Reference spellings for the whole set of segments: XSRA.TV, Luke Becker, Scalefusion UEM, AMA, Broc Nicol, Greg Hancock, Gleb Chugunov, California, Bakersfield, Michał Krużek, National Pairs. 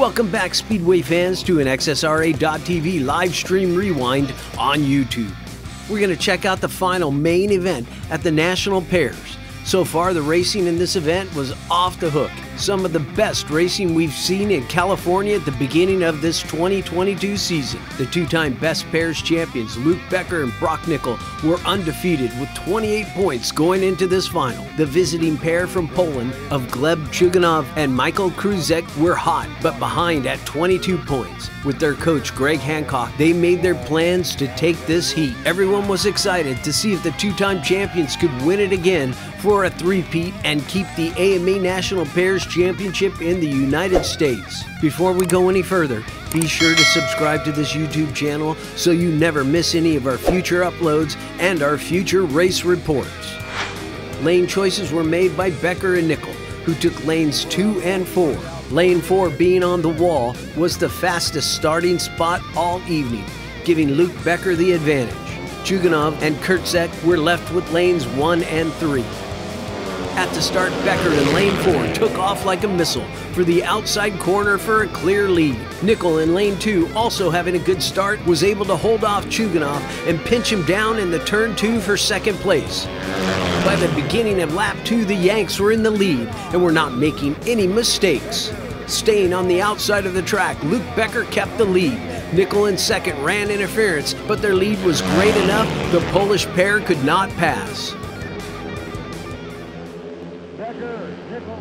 Welcome back, Speedway fans, to an XSRA.TV live stream rewind on YouTube. We're going to check out the final main event at the National Pairs. So far, the racing in this event was off the hook. Some of the best racing we've seen in California at the beginning of this 2022 season. The two-time Best Pairs champions Luke Becker and Broc Nicol were undefeated with 28 points going into this final. The visiting pair from Poland of Gleb Chugunov and Michał Krużek were hot but behind at 22 points. With their coach Greg Hancock, they made their plans to take this heat. Everyone was excited to see if the two-time champions could win it again for a three-peat and keep the AMA National Pairs Championship in the United States. Before we go any further, be sure to subscribe to this YouTube channel so you never miss any of our future uploads and our future race reports. Lane choices were made by Becker and Nicol, who took lanes 2 and 4. Lane 4, being on the wall, was the fastest starting spot all evening, giving Luke Becker the advantage. Chugunov and Krużek were left with lanes 1 and 3. At the start, Becker in lane 4 took off like a missile for the outside corner for a clear lead. Nicol in lane 2, also having a good start, was able to hold off Chugunov and pinch him down in the turn 2 for second place. By the beginning of lap 2, the Yanks were in the lead and were not making any mistakes. Staying on the outside of the track, Luke Becker kept the lead. Nicol in second ran interference, but their lead was great enough the Polish pair could not pass. Becker, Nicol.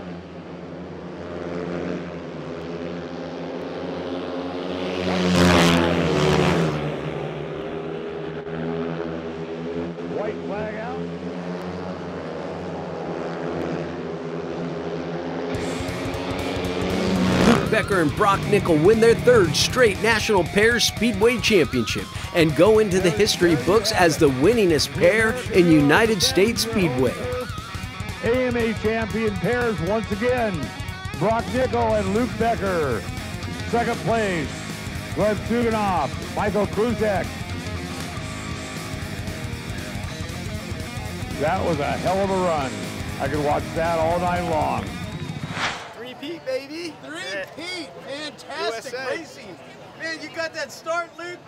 White flag out. Luke Becker and Broc Nicol win their third straight National Pairs Speedway Championship and go into the history books as the winningest pair in United States Speedway. AMA champion pairs once again, Broc Nicol and Luke Becker. Second place, Gleb Chugunov, Michał Krużek. That was a hell of a run. I could watch that all night long. Three-peat, baby. Three-peat, fantastic USA. Racing. Man, you got that start, Luke.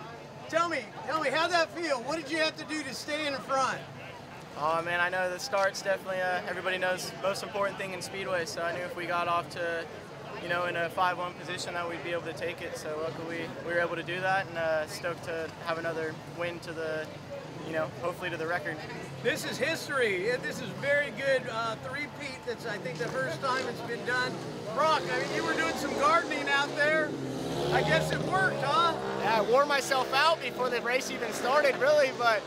Tell me, how'd that feel? What did you have to do to stay in the front? Oh man, I know the start's definitely, everybody knows the most important thing in Speedway, so I knew if we got off to, you know, in a 5-1 position that we'd be able to take it, so luckily we were able to do that, and stoked to have another win to the, you know, hopefully to the record. This is history. This is very good three-peat. That's, I think, the first time it's been done. Broc, I mean, you were doing some gardening out there. I guess it worked, huh? Yeah, I wore myself out before the race even started, really, but...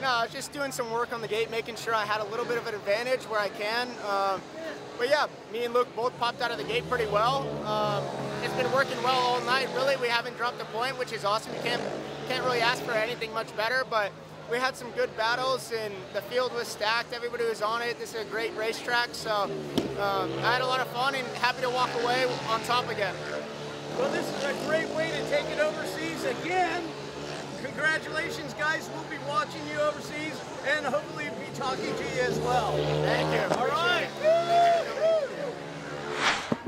No, I was just doing some work on the gate, making sure I had a little bit of an advantage where I can. But yeah, me and Luke both popped out of the gate pretty well. It's been working well all night. Really, we haven't dropped a point, which is awesome. You can't really ask for anything much better, but we had some good battles and the field was stacked. Everybody was on it. This is a great racetrack, so I had a lot of fun and happy to walk away on top again. Well, this is a great way to take it overseas again. Congratulations, guys. We'll be watching you overseas and hopefully be talking to you as well. Thank you. All right.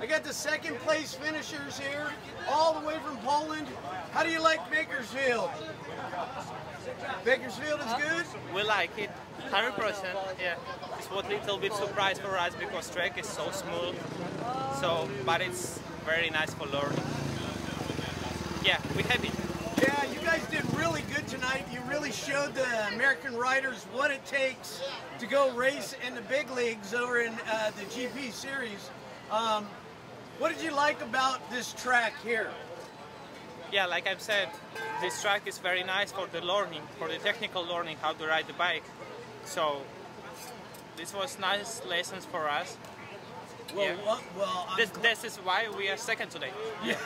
I got the second place finishers here, all the way from Poland. How do you like Bakersfield? Bakersfield is good? We like it, 100%. Yeah. It's a little bit surprise for us because track is so smooth. So, but it's very nice for learning. Yeah, we're happy. Yeah, you guys did really good tonight. You really showed the American riders what it takes to go race in the big leagues over in the GP series. What did you like about this track here? Yeah, like I've said, this track is very nice for the learning, for the technical learning, how to ride the bike. So this was nice lessons for us. Well, yeah. This is why we are second today. Yeah.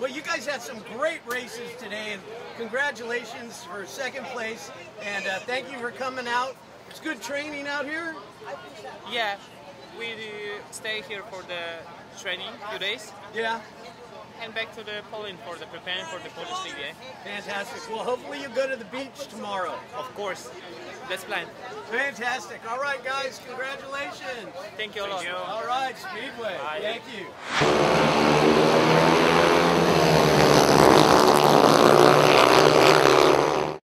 Well, you guys had some great races today, and congratulations for second place, and thank you for coming out. It's good training out here? Yeah, we stay here for the training, 2 days. Yeah. And back to the Poland for the preparing for the Polish league, eh? Fantastic. Well, hopefully you go to the beach tomorrow. Of course. That's plan. Fantastic. All right, guys. Congratulations. Thank you a lot. All right, Speedway. Bye. Thank you.